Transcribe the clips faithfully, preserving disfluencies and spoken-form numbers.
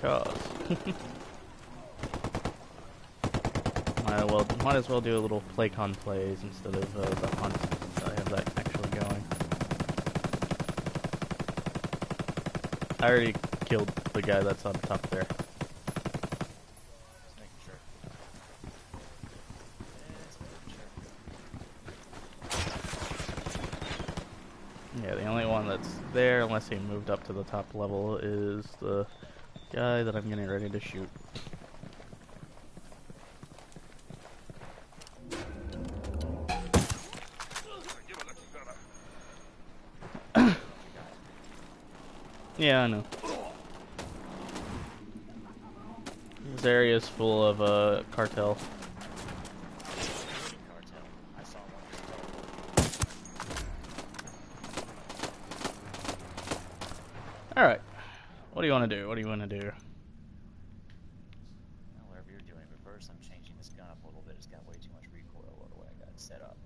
cars. might, well, might as well do a little Playcon plays instead of uh, the hunt, since I have that actually going. I already killed the guy that's on top there. Yeah, the only one that's there, unless he moved up to the top level, is the guy that I'm getting ready to shoot. Yeah, I know. This area is full of a uh, cartel. Alright. What do you want to do? What do you want to do? Well, whatever you're doing, but first I'm changing this gun up a little bit. It's got way too much recoil all the way I got it set up.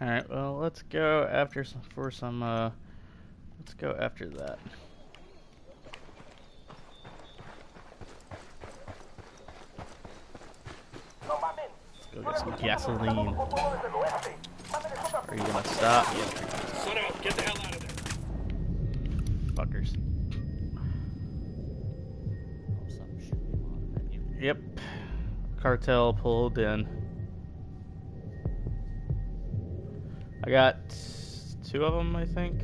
Alright, well, let's go after some, for some, uh, let's go after that. Let's go get some gasoline. Are you gonna stop? Yes, you're gonna stop. Shut up, get the hell out of there. Fuckers. Yep. Cartel pulled in. I got two of them, I think,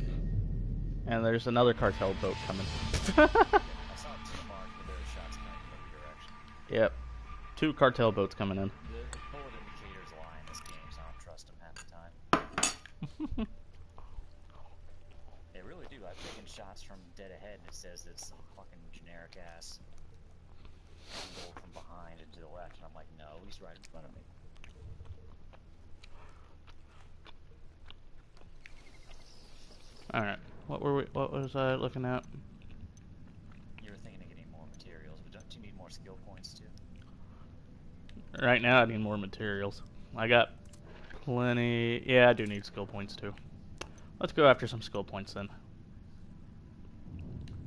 and there's another cartel boat coming. Yep, two cartel boats coming in. The bullet indicators lie in this game, so I don't trust them half the time. They really do. I've taken shots from dead ahead, and it says it's some fucking generic ass angle from behind and to the left, and I'm like, no, he's right in front of me. Alright, what were we, what was I looking at? You were thinking of getting more materials, but don't you need more skill points too? Right now I need more materials. I got plenty, yeah I do need skill points too. Let's go after some skill points then.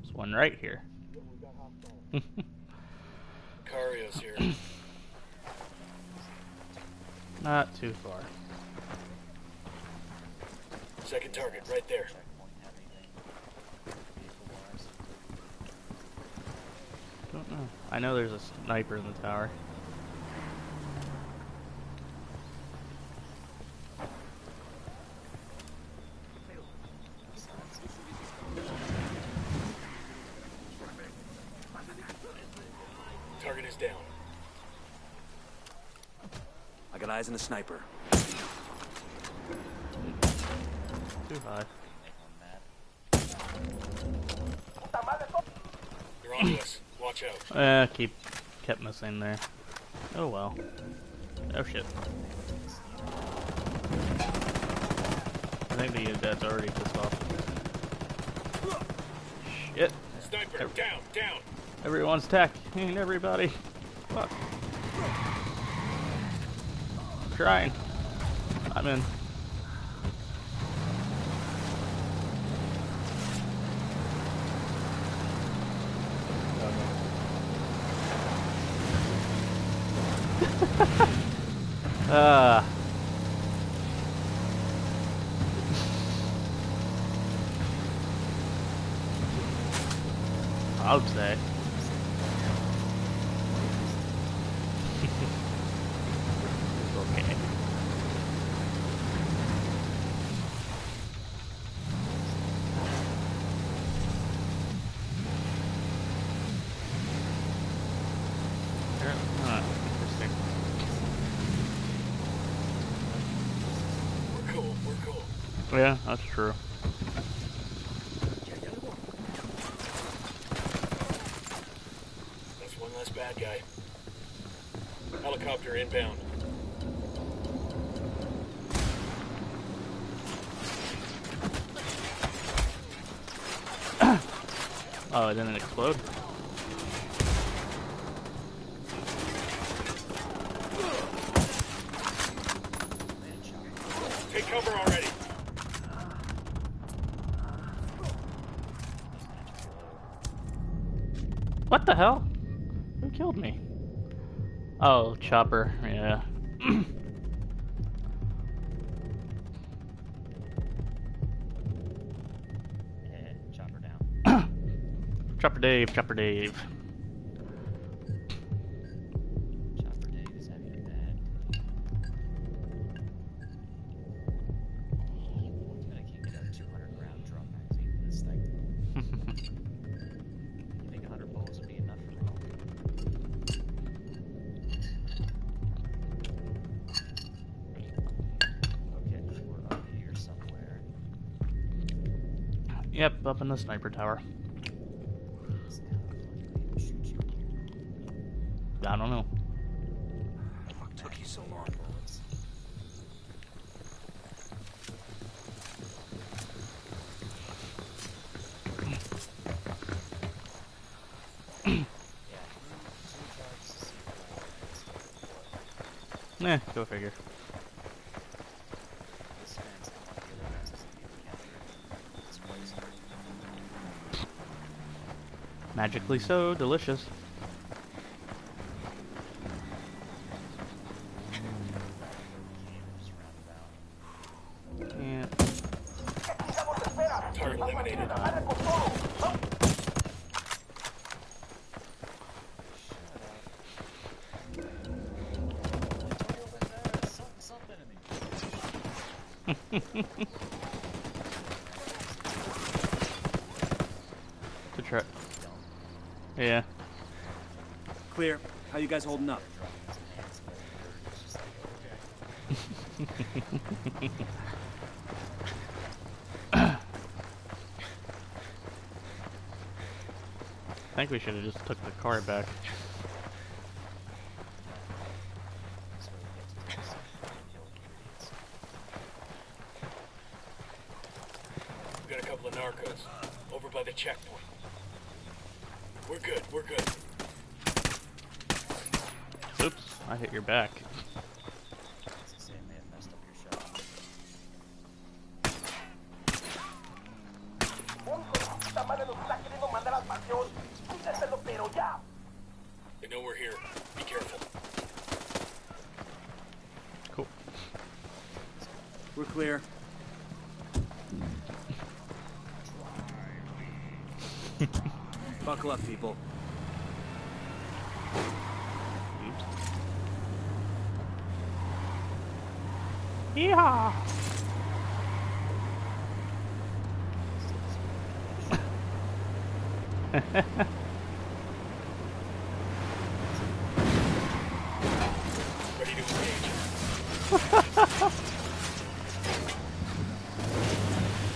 There's one right here. Cario's here. Not too far. Second target, right there. Don't know. I know there's a sniper in the tower. Target is down. I got eyes on the sniper. Too high. You're on us. Watch out. Uh, keep kept missing there. Oh well. Oh shit. I think the dad's already pissed off. Shit. Sniper, Every down, down. Everyone's attacking everybody. Fuck. I'm trying. I'm in. Ah. I would say. Okay. Huh. Interesting. Yeah, that's true. That's one less bad guy. Helicopter inbound. Oh, it didn't explode. Take cover already. What the hell? Who killed me? Oh, Chopper, yeah. Chopper down. Chopper Dave, Chopper Dave. Chopper Dave is having a bad day. I can't get a two hundred round drum magazine for this thing. You think one hundred bullets would be enough for me? Yep, up in the sniper tower. I don't know. What took you so long? Eh, go figure. Magically so delicious. Yeah. The truck. Yeah. Clear. How you guys holding up? I think we should have just took the car back. We've got a couple of narcos over by the checkpoint. We're good, we're good. Oops, I hit your back. It's the same they have messed up your shot. They know we're here. Be careful. Cool. We're clear. Buckle up, people. Oops. Yeehaw! Ready to engage.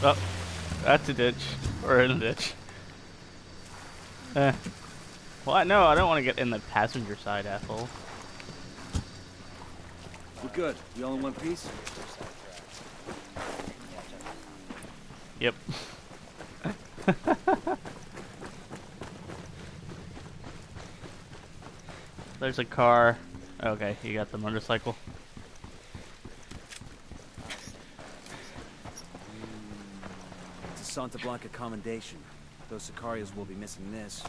Oh, that's a ditch. We're in a ditch. Uh, well, no, I don't want to get in the passenger side, asshole. We're good. You all in one piece? Yep. There's a car. Okay, you got the motorcycle. It's a Santa Blanca commendation. Those Sicarios will be missing this.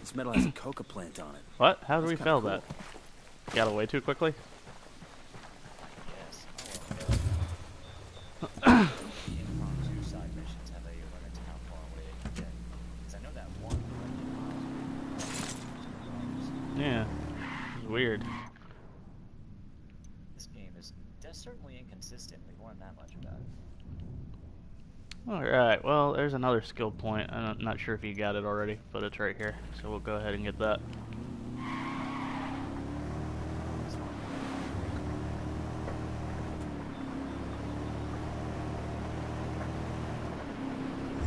This metal has a coca plant on it. What? How do we fail that? Got away too quickly? Yeah. This is weird. Certainly inconsistent. We weren't that much about it. Alright, well, there's another skill point. I'm not sure if you got it already, but it's right here. So we'll go ahead and get that.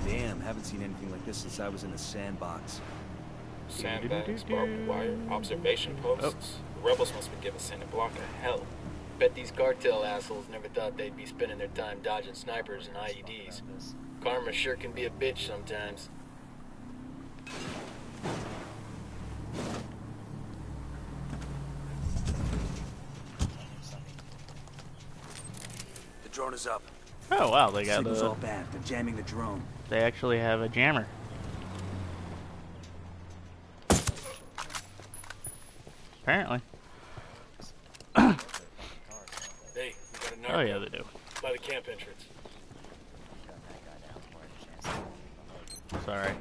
Damn, haven't seen anything like this since I was in the sandbox. Sandbags, barbed wire, observation posts. Oh. The rebels must be giving Santa Blanca hell. Bet these cartel assholes never thought they'd be spending their time dodging snipers and I E Ds. Karma sure can be a bitch sometimes. The drone is up. Oh wow, they got signals uh, all bad. They're jamming the drone. They actually have a jammer. Apparently. Hey, we got another. Oh yeah, they do. By the camp entrance. Sorry.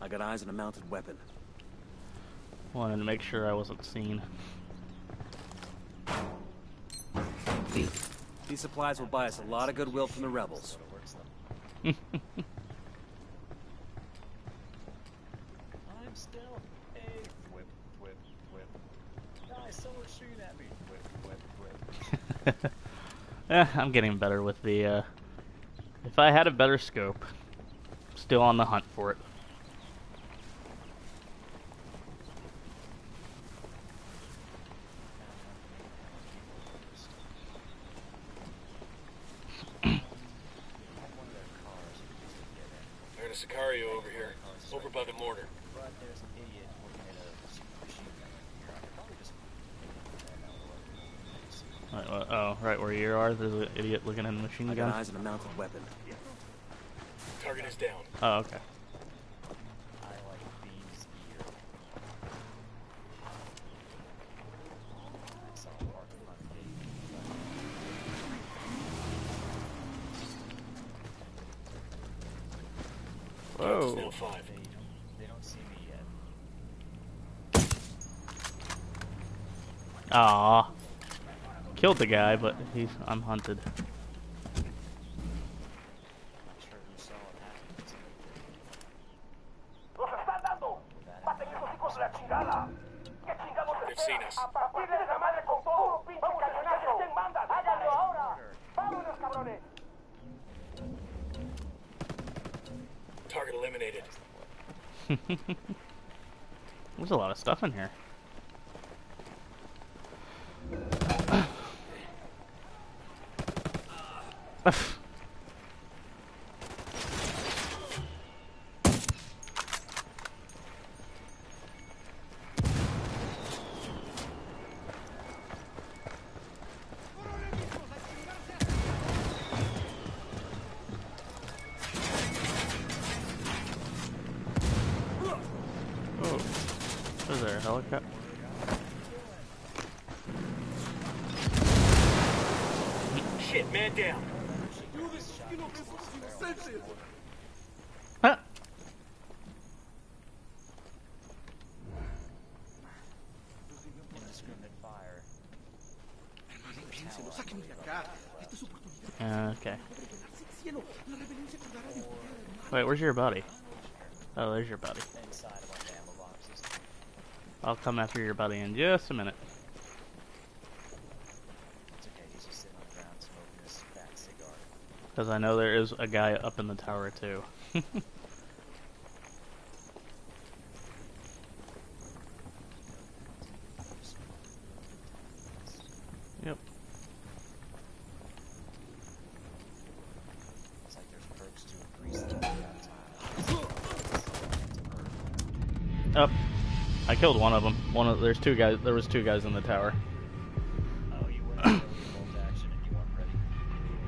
I got eyes on a mounted weapon. Wanted to make sure I wasn't seen. These supplies will buy us a lot of goodwill from the rebels. I'm still a whip, whip, whip. Guys, someone's shooting at me. Whip, whip, whip. Eh, I'm getting better with the. Uh... If I had a better scope, still on the hunt for it. Sicario over here, over by the mortar. Right, well, oh, right where you are, there's an idiot looking at a machine gun. I got eyes on a mounted weapon. Target is down. Oh, okay. Whoa. Five. They don't see me yet. Aww. Killed the guy, but he's I'm hunted. They've seen us. Target eliminated. There's a lot of stuff in here. Is there a helicopter? Shit, man down. Huh? Uh, okay. Wait, where's your buddy? Oh, there's your buddy. I'll come after your buddy in just a minute. It's okay, he's just sitting on the ground smoking his fat cigar. Because I know there is a guy up in the tower too. Yep. It's like there's perks to increase the amount of time. Up. I killed one of them. One of there's two guys. There was two guys in the tower. Oh, you weren't ready for bolt action and you weren't ready.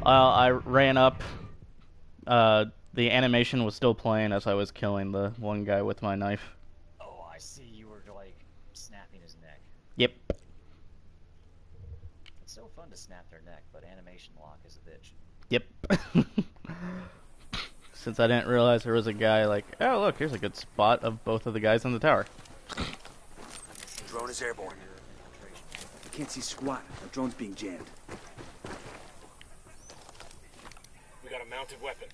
Well, I ran up. Uh, the animation was still playing as I was killing the one guy with my knife. Oh, I see. You were like snapping his neck. Yep. It's so fun to snap their neck, but animation lock is a bitch. Yep. Since I didn't realize there was a guy, like, oh look, here's a good spot of both of the guys in the tower. Drone is airborne. I can't see squat. Our drone's being jammed. We got a mounted weapon.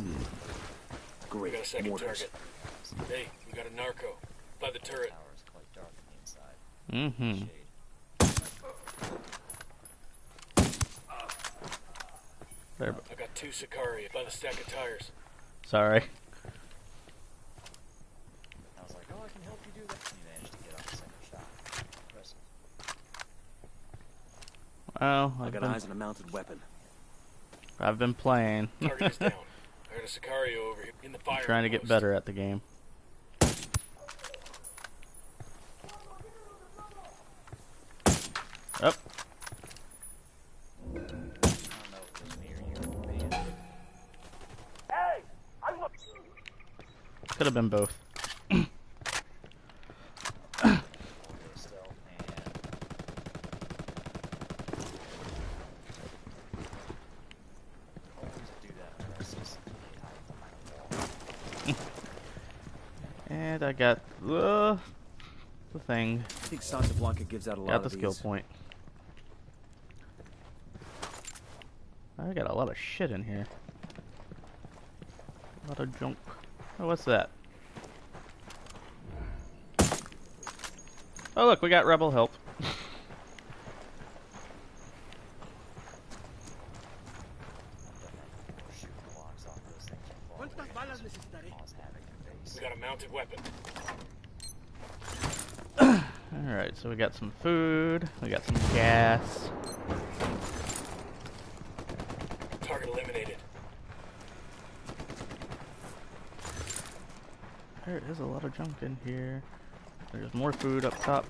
Mm. Great. We got a second Mortars. target. Hey, we got a narco by the turret. Mm-hmm. There. I got two Sicari by the stack of tires. Sorry. I was like, oh, I can help you do that. You managed to get off the center shot. Impressive. Well, I've I got been... eyes on a mounted weapon. I've been playing. Target is down. I got a Sicario over here in the fire. I'm trying to get better at the game. Up. Oh. Hey, I'm looking. Could have been both. And I got uh, the thing. I think Santa Blanca gives out a lot. Got the skill point. I got a lot of shit in here. A lot of junk. Oh, what's that? Oh, look, we got rebel help. We got a mounted weapon. Alright, so we got some food, we got some gas. Target eliminated. There is a lot of junk in here. There's more food up top.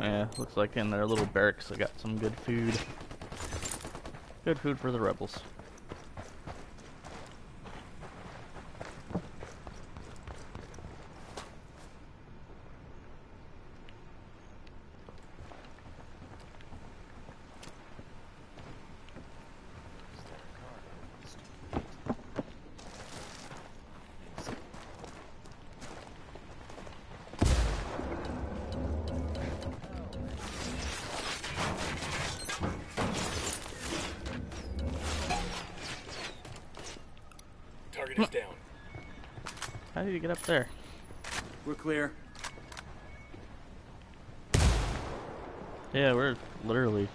Yeah, looks like in their little barracks they got some good food. Good food for the rebels. Is down. How did you get up there? We're clear. Yeah, we're literally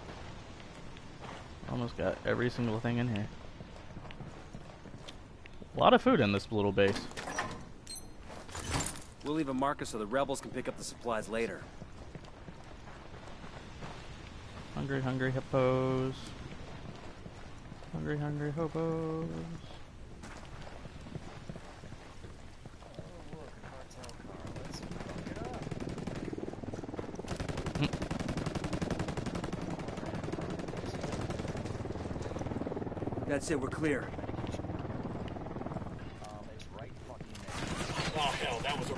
almost got every single thing in here. A lot of food in this little base. We'll leave a marker so the rebels can pick up the supplies later. Hungry, hungry hippos. Hungry, hungry hobos. That's it, we're clear. Um, it's right fucking there. Oh hell, that was a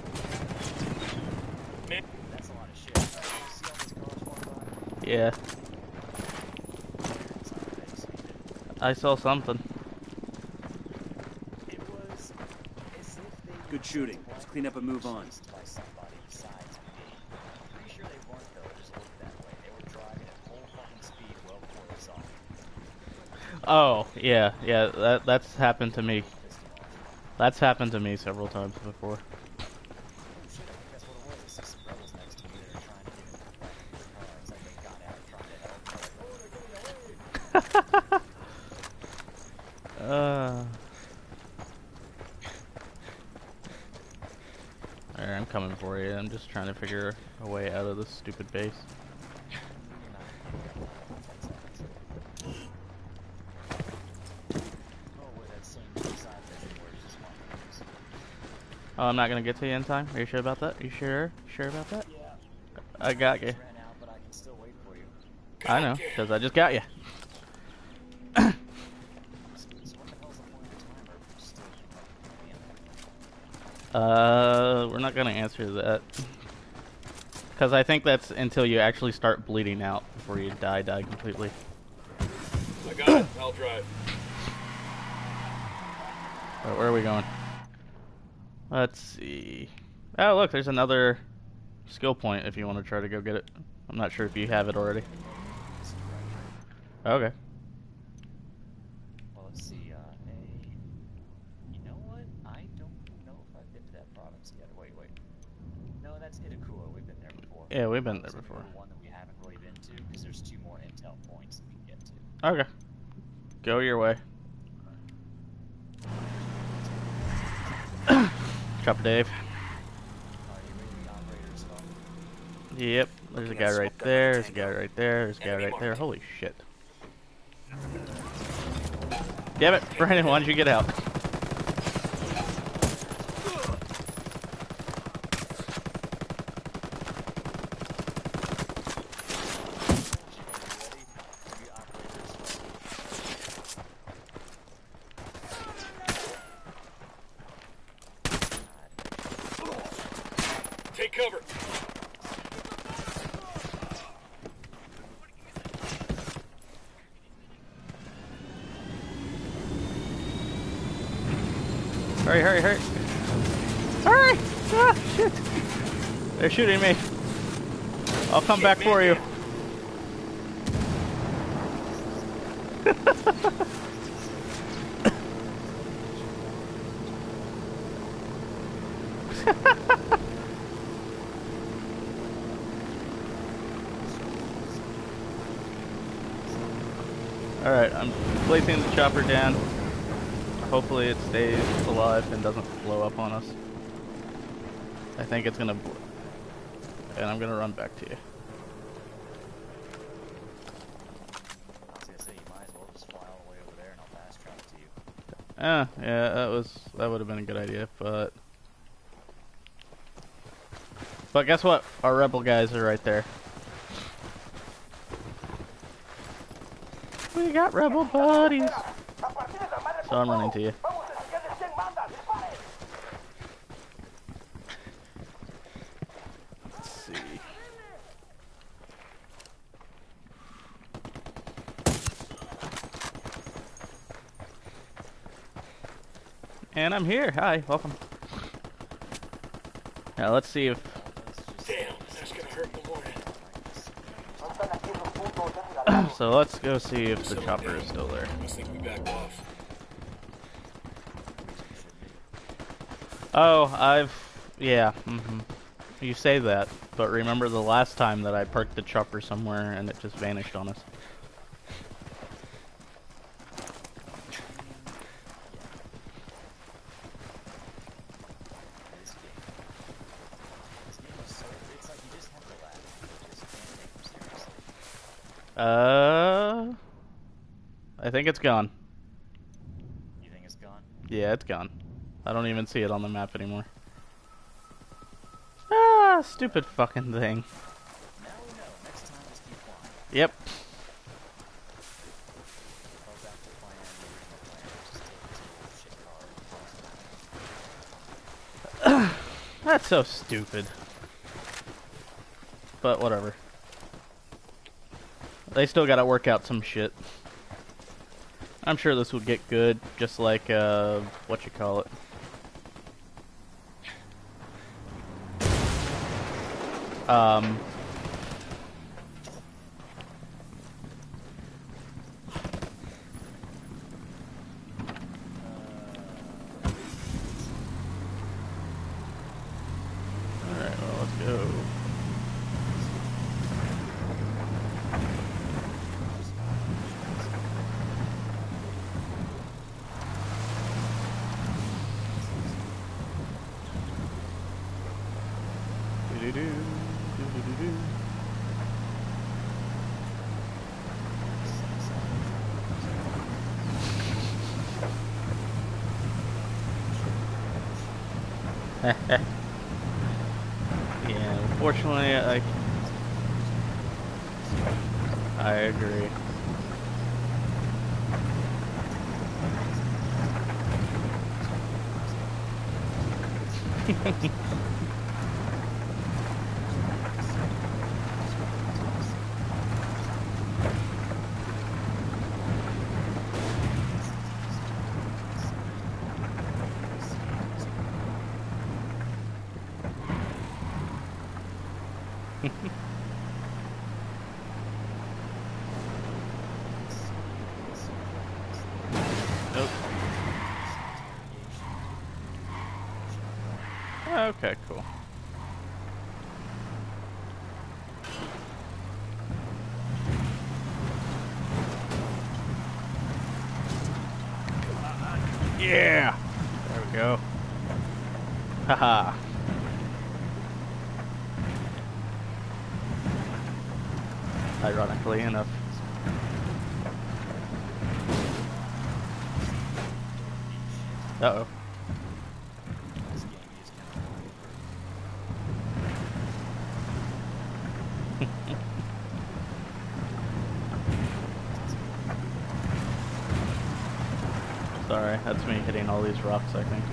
man. That's a lot of shit. See all these cars walking by? Yeah. I saw something. It was as if they good shooting. Let's clean up and move on. Oh, yeah, yeah, that, that's happened to me. That's happened to me several times before. uh. Alright, I'm coming for you. I'm just trying to figure a way out of this stupid base. Oh, I'm not gonna get to you in time. Are you sure about that? Are you sure? Sure about that? Yeah. I got you. I know, because I just got you. uh, we're not gonna answer that, because I think that's until you actually start bleeding out before you die, die completely. I got it. I'll drive. Right, where are we going? Let's see. Oh, look, there's another skill point if you want to try to go get it. I'm not sure if you have it already. Okay. Well, let's see. Uh, a... You know what? I don't know if I've been to that province yet. Wait, wait. No, that's Itakura. We've been there before. Yeah, we've been there before. One that we haven't really been to because there's two more intel points that we can get to. Okay. Go your way. Chopper Dave. Yep, there's a guy right there, there's a guy right there, there's a guy right there. Holy shit. Damn it, Brandon, why did you get out? Take cover. Hurry, hurry, hurry. Hurry! Ah, shit. They're shooting me. I'll come shit, back man, for man. you. Alright, I'm placing the chopper down. Hopefully it stays alive and doesn't blow up on us. I think it's gonna blow. And I'm gonna run back to you. I was gonna say, you might as well just fly all the way over there and I'll fast travel to you. Ah, yeah, that was, that would have been a good idea, but... But guess what? Our rebel guys are right there. We got rebel buddies. So I'm running to you. Let's see. And I'm here. Hi, welcome. Now let's see if. Damn, that's gonna hurt in the morning. So let's go see if the chopper is still there. Oh, I've... yeah, mm-hmm. You say that, but remember the last time that I parked the chopper somewhere and it just vanished on us. Uh, I think it's gone. You think it's gone? Yeah, it's gone. I don't even see it on the map anymore. Ah, stupid fucking thing. No, no, next time just keep flying. Yep. That's so stupid. But whatever. They still gotta work out some shit. I'm sure this would get good, just like, uh, what you call it. Um, all right, well, let's go. Do do do. Yeah, unfortunately, I I agree. Nope. Okay, cool. Yeah! There we go. Haha. Ironically enough. Uh-oh. Sorry, that's me hitting all these rocks, I think.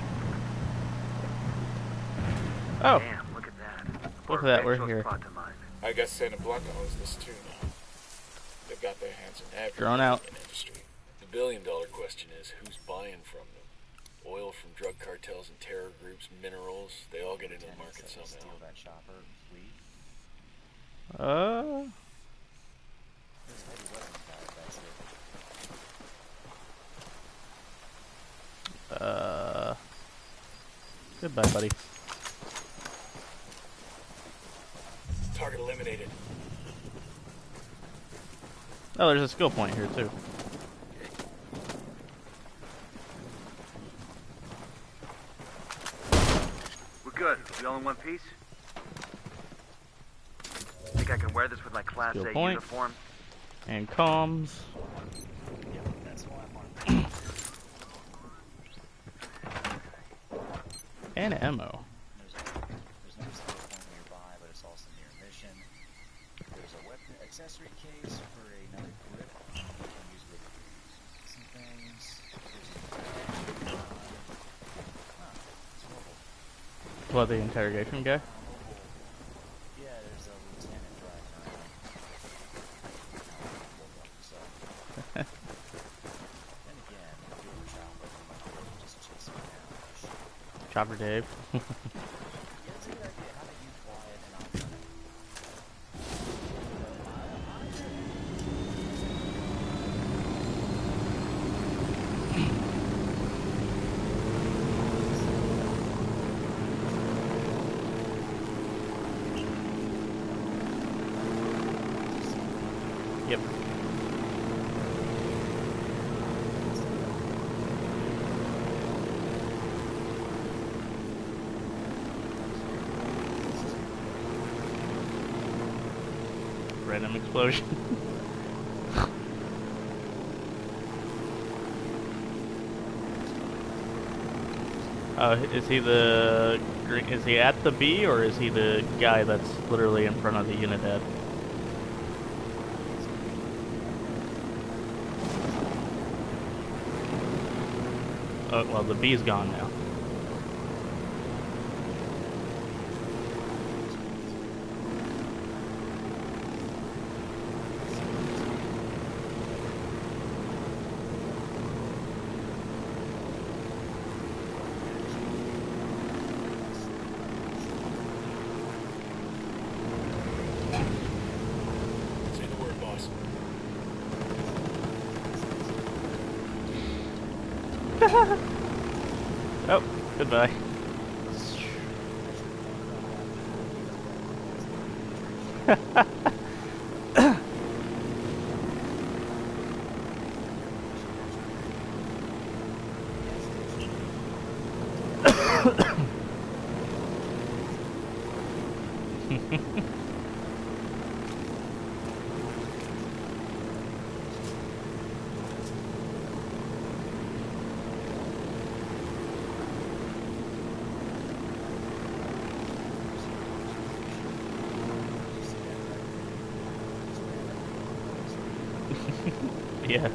Oh! Damn, look at that. Look at that, we're here. I guess Santa Blanca owns this too now. They've got their hands in every industry. The billion dollar question is who's buying from them? Oil from drug cartels and terror groups, minerals, they all get into the market somehow. Uh. Uh. Goodbye, buddy. Target eliminated. Oh, there's a skill point here too. We're good. We all in one piece? I can wear this with my class A uniform. And comms. Yeah, that's and ammo. There's no skill point nearby, but it's also near mission. There's a weapon accessory case for another grip you can use with some things. There's a well, the interrogation guy. Chopper Dave. Yep. Random explosion. uh, is he the green? Is he at the B or is he the guy that's literally in front of the unit head? Oh well, the B's gone now. Oh, goodbye. Yeah.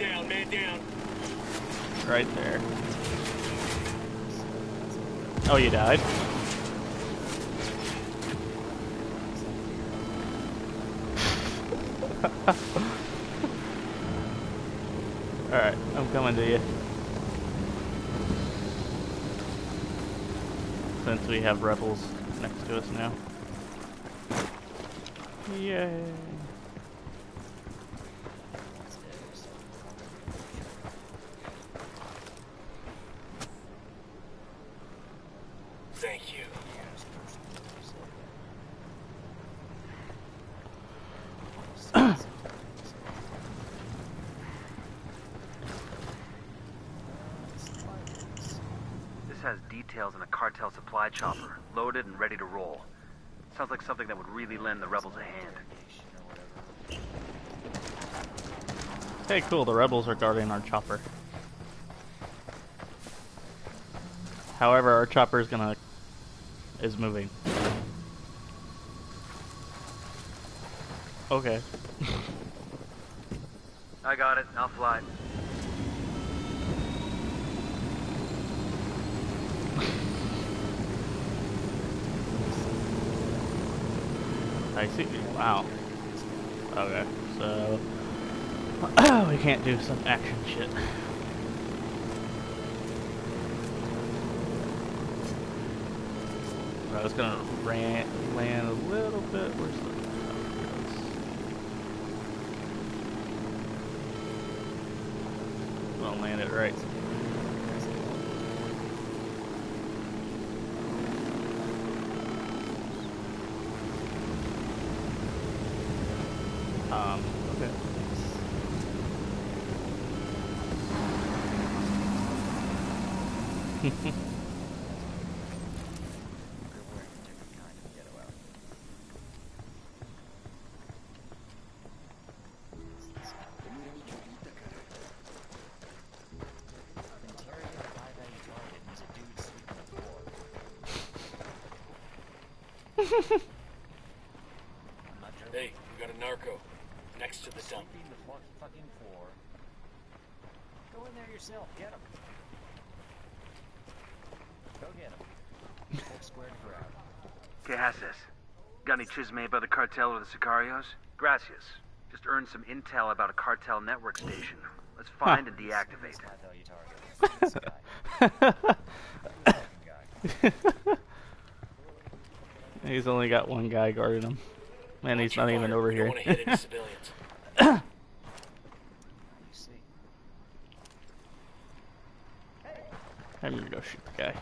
Down, man down. Right there. Oh, you died. Alright, I'm coming to you. Since we have rebels next to us now. Yay. Thank you. has details on a cartel supply chopper, loaded and ready to roll. Sounds like something that would really lend the rebels a hand. Hey, cool, the rebels are guarding our chopper. However, our chopper is gonna... is moving. Okay. I got it, I'll fly. I see. Wow. Okay, so we can't do some action shit. I was gonna ran, land a little bit. Where's the? I'll land it right. Um, okay. Hey, we got a narco next to the dump. Go in there yourself, get him. Go get him. Squared crowd. ¿Qué haces? Got any chiz made by the cartel or the Sicarios? Gracias. Just earned some intel about a cartel network station. Let's find and deactivate. He's only got one guy guarding him. Man, he's not even over here. I'm gonna go shoot the guy.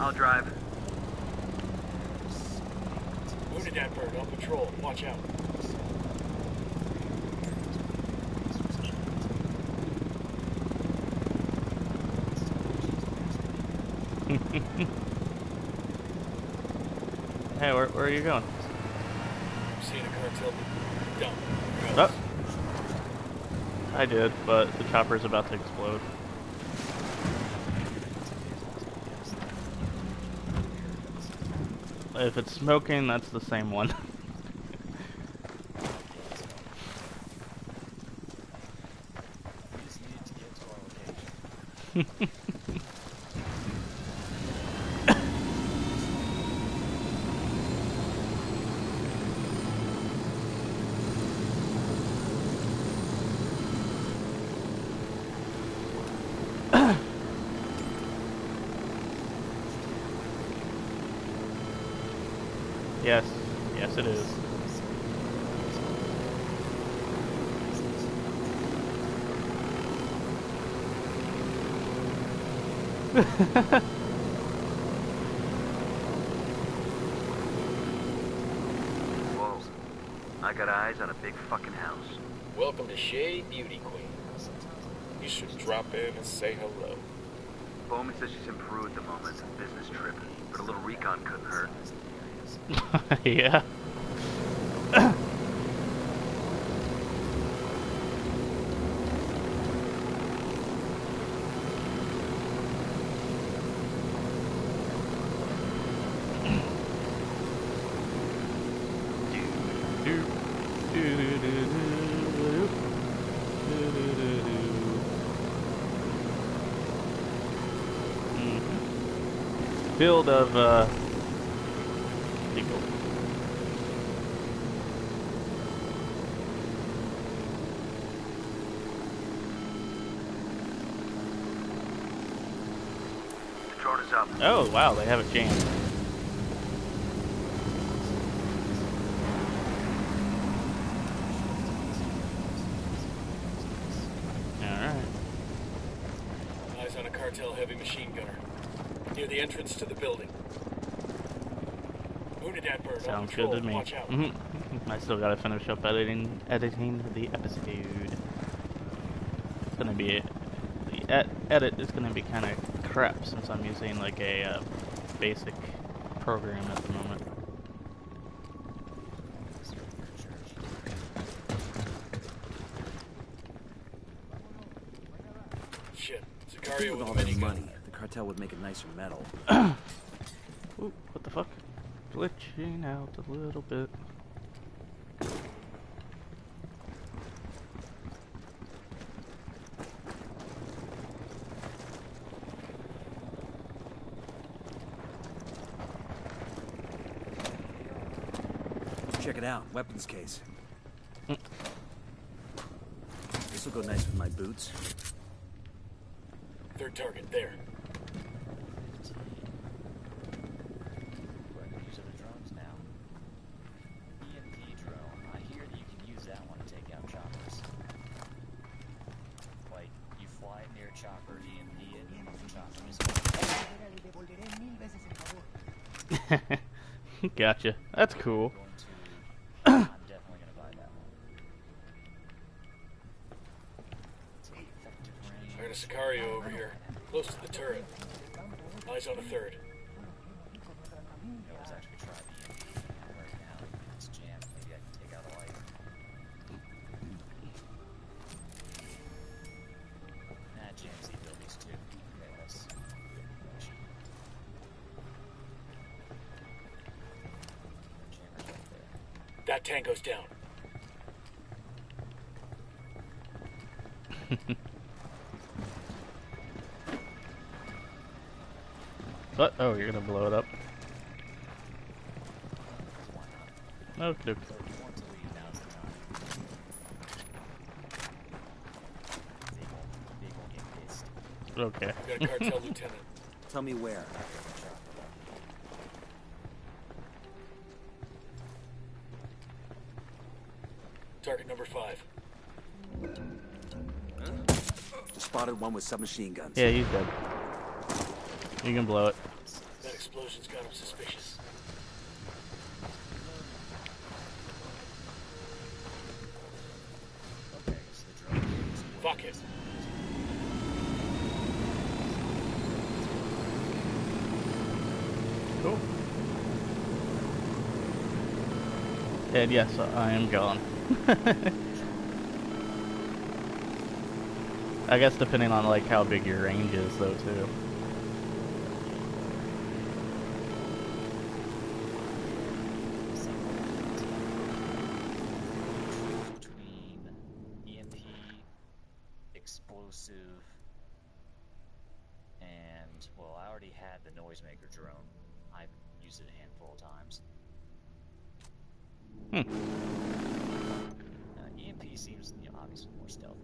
I'll drive. Move to that bird on patrol. Watch out. Hey, where, where are you going? I'm seeing a cartel dump. Oh. I did, but the chopper's about to explode. If it's smoking, that's the same one. Yes, yes it is. Whoa, I got eyes on a big fucking house. Welcome to Shea Beauty Queen. You should drop in and say hello. Bowman says she's in Peru at the moment, business trip, but a little recon couldn't hurt. Yeah. Build of uh Up. Oh wow, they have it jammed. All right. cartel heavy machine gunner. Near the entrance to the building. Bird Sounds good to me. Mm-hmm. I still gotta finish up editing editing the episode. It's gonna be the ed edit is gonna be kind of crap since I'm using like a uh, basic program at the moment. Shit, Zakari with all this money. The cartel would make a nicer metal. Ooh, what the fuck? Glitching out a little bit. Check it out, weapons case. Mm. This will go nice with my boots. Third target there. Gotcha. That's cool. I'm definitely gonna buy that one. I heard a Sicario over here, close to the turret. Eyes on a third. That tango's down. What? Oh, you're gonna blow it up. No, nope. Okay. Got a cartel lieutenant. Tell me where. Target number five. Huh? Spotted one with submachine guns. Yeah, he's dead. You can blow it. That explosion's got him suspicious. Fuck it. Cool. And yes, I am gone. I guess depending on like how big your range is though too. Between E M P, explosive, and well, I already had the noisemaker drone. I've used it a handful of times. Hmm. E M P seems, you know, obviously more stealth.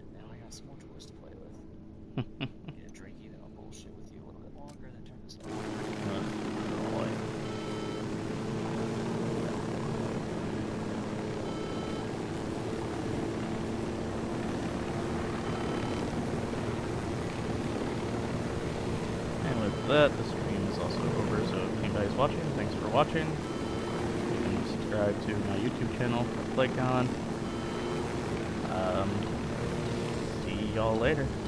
And now I got some more toys to play with. Get a drink, and I'll bullshit with you a little bit longer than turn this off. And with that, the stream is also over, so if anybody's watching, thanks for watching. You can subscribe to my YouTube channel, click on. Um, see y'all later.